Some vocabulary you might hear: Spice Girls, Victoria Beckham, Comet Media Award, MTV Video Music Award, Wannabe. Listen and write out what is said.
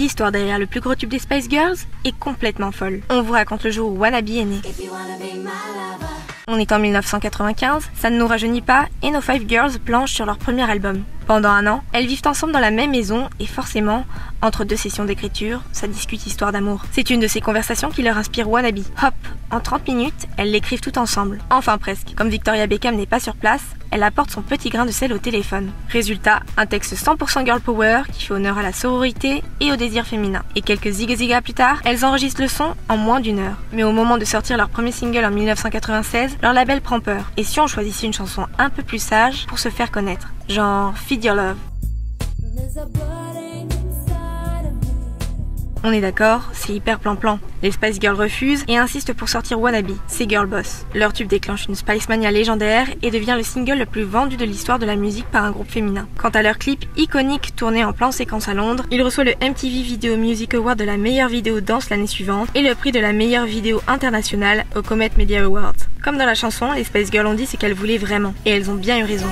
l'histoire derrière le plus gros tube des Spice Girls est complètement folle. On vous raconte le jour où Wannabe est né. On est en 1995, ça ne nous rajeunit pas et nos 5 girls planchent sur leur premier album. Pendant un an, elles vivent ensemble dans la même maison et forcément, entre deux sessions d'écriture, ça discute histoire d'amour. C'est une de ces conversations qui leur inspire Wannabe. Hop, en 30 minutes, elles l'écrivent toutes ensemble. Enfin presque. Comme Victoria Beckham n'est pas sur place, elle apporte son petit grain de sel au téléphone. Résultat, un texte 100% girl power qui fait honneur à la sororité et au désir féminin. Et quelques ziga-ziga plus tard, elles enregistrent le son en moins d'une heure. Mais au moment de sortir leur premier single en 1996, leur label prend peur. Et si on choisissait une chanson un peu plus sage pour se faire connaître ? Genre Feed Your Love. On est d'accord, c'est hyper plan-plan. Les Spice Girls refusent et insistent pour sortir Wannabe, c'est girl boss. Leur tube déclenche une Spice Mania légendaire et devient le single le plus vendu de l'histoire de la musique par un groupe féminin. Quant à leur clip iconique tourné en plan séquence à Londres, il reçoit le MTV Video Music Award de la meilleure vidéo danse l'année suivante et le prix de la meilleure vidéo internationale au Comet Media Award. Comme dans la chanson, les Spice Girls ont dit ce qu'elles voulaient vraiment. Et elles ont bien eu raison.